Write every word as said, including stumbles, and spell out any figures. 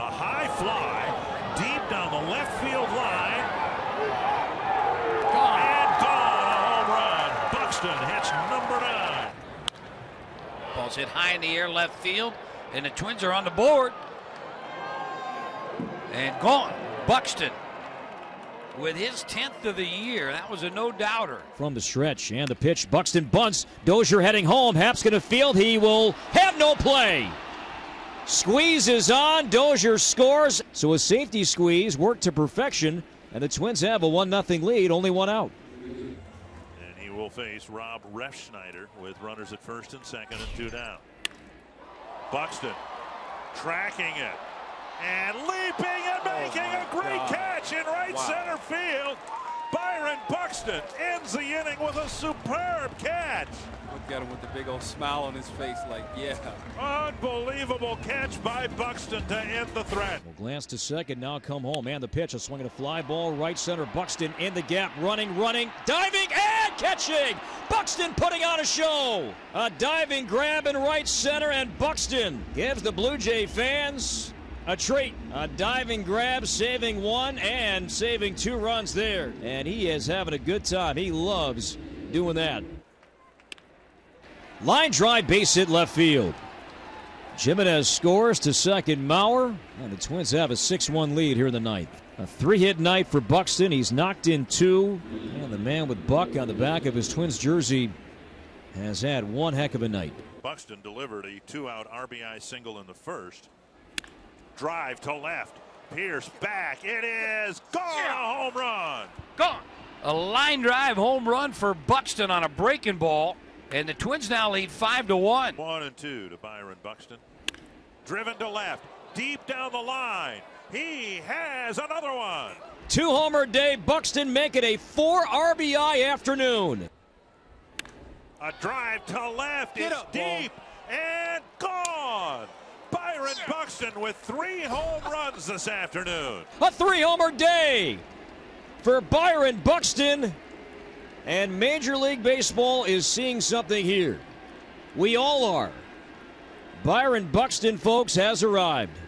A high fly deep down the left field line. Gone. And gone, a home run. Buxton hits number nine. Ball's hit high in the air, left field, and the Twins are on the board. And gone. Buxton with his tenth of the year. That was a no-doubter. From the stretch and the pitch, Buxton bunts. Dozier heading home. Hap's going to field. He will have no play. Squeeze is on. Dozier scores. So a safety squeeze worked to perfection, and the Twins have a one nothing lead, only one out. And he will face Rob Refschneider with runners at first and second and two down. Buxton tracking it. And leaping and making oh a great God. catch in right wow. center field. Byron Buxton ends the inning with a superb catch. Look at him with the big old smile on his face like, yeah. Unbelievable catch by Buxton to end the threat. Well, glance to second, now come home. And the pitch, a swing and a fly ball. Right center, Buxton in the gap. Running, running, diving, and catching. Buxton putting on a show. A diving grab in right center, and Buxton gives the Blue Jay fans a treat. A diving grab, saving one and saving two runs there. And he is having a good time. He loves doing that. Line drive, base hit left field. Jimenez scores to second, Maurer. And the Twins have a six one lead here in the ninth. A three-hit night for Buxton. He's knocked in two. And the man with Buck on the back of his Twins jersey has had one heck of a night. Buxton delivered a two-out R B I single in the first. Drive to left. Pierce back. It is gone. Yeah. A home run. Gone. A line drive home run for Buxton on a breaking ball. And the Twins now lead five to one. One and two to Byron Buxton. Driven to left. Deep down the line. He has another one. Two homer day. Buxton make it a four R B I afternoon. A drive to left. Get it's up, deep. Ball. And gone. Byron Buxton with three home runs this afternoon. A three-homer day for Byron Buxton. And Major League Baseball is seeing something here. We all are. Byron Buxton, folks, has arrived.